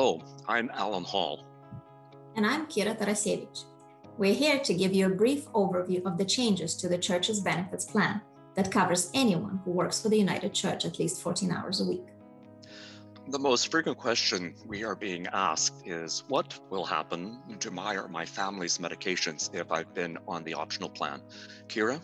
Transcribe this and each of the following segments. Hello, I'm Alan Hall. And I'm Kira Tarasiewicz. We're here to give you a brief overview of the changes to the Church's benefits plan that covers anyone who works for the United Church at least 14 hours a week. The most frequent question we are being asked is, what will happen to my or my family's medications if I've been on the optional plan? Kira?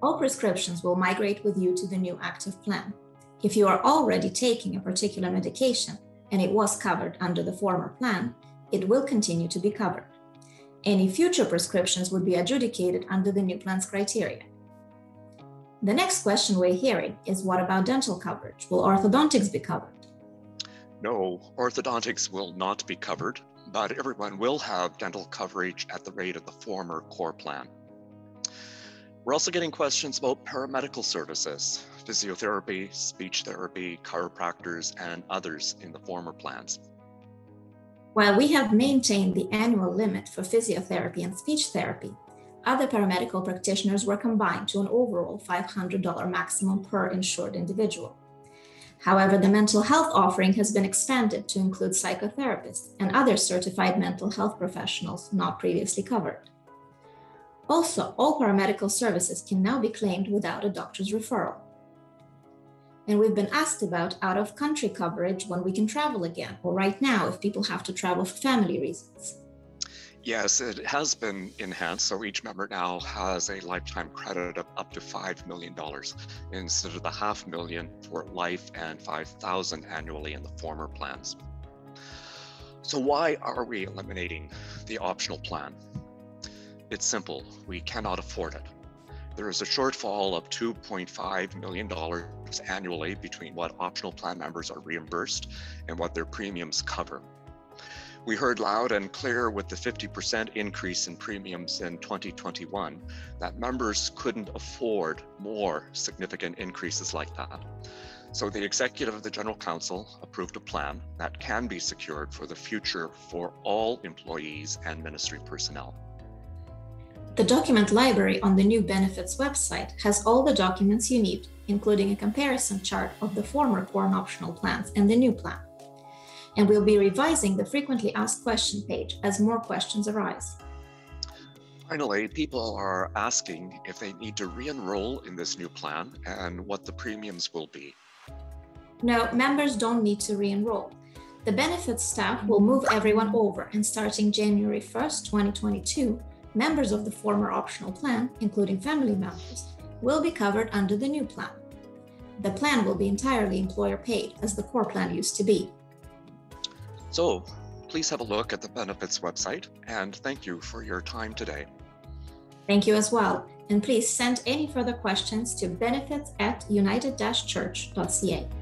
All prescriptions will migrate with you to the new active plan. If you are already taking a particular medication and it was covered under the former plan, it will continue to be covered. Any future prescriptions would be adjudicated under the new plan's criteria. The next question we're hearing is, what about dental coverage? Will orthodontics be covered? No, orthodontics will not be covered, but everyone will have dental coverage at the rate of the former core plan. We're also getting questions about paramedical services, physiotherapy, speech therapy, chiropractors, and others in the former plans. While we have maintained the annual limit for physiotherapy and speech therapy, other paramedical practitioners were combined to an overall $500 maximum per insured individual. However, the mental health offering has been expanded to include psychotherapists and other certified mental health professionals not previously covered. Also, all paramedical services can now be claimed without a doctor's referral. And we've been asked about out-of-country coverage, when we can travel again, or right now if people have to travel for family reasons. Yes, it has been enhanced, so each member now has a lifetime credit of up to $5 million instead of the $500,000 for life and $5,000 annually in the former plans. So why are we eliminating the optional plan? It's simple. We cannot afford it. There is a shortfall of $2.5 million annually between what optional plan members are reimbursed and what their premiums cover. We heard loud and clear with the 50% increase in premiums in 2021 that members couldn't afford more significant increases like that. So the executive of the General Council approved a plan that can be secured for the future for all employees and ministry personnel. The document library on the new benefits website has all the documents you need, including a comparison chart of the former core and optional plans and the new plan. And we'll be revising the frequently asked question page as more questions arise. Finally, people are asking if they need to re-enroll in this new plan and what the premiums will be. No, members don't need to re-enroll. The benefits staff will move everyone over, and starting January 1st, 2022, members of the former optional plan, including family members, will be covered under the new plan. The plan will be entirely employer-paid, as the core plan used to be. So, please have a look at the benefits website, and thank you for your time today. Thank you as well, and please send any further questions to benefits@united-church.ca.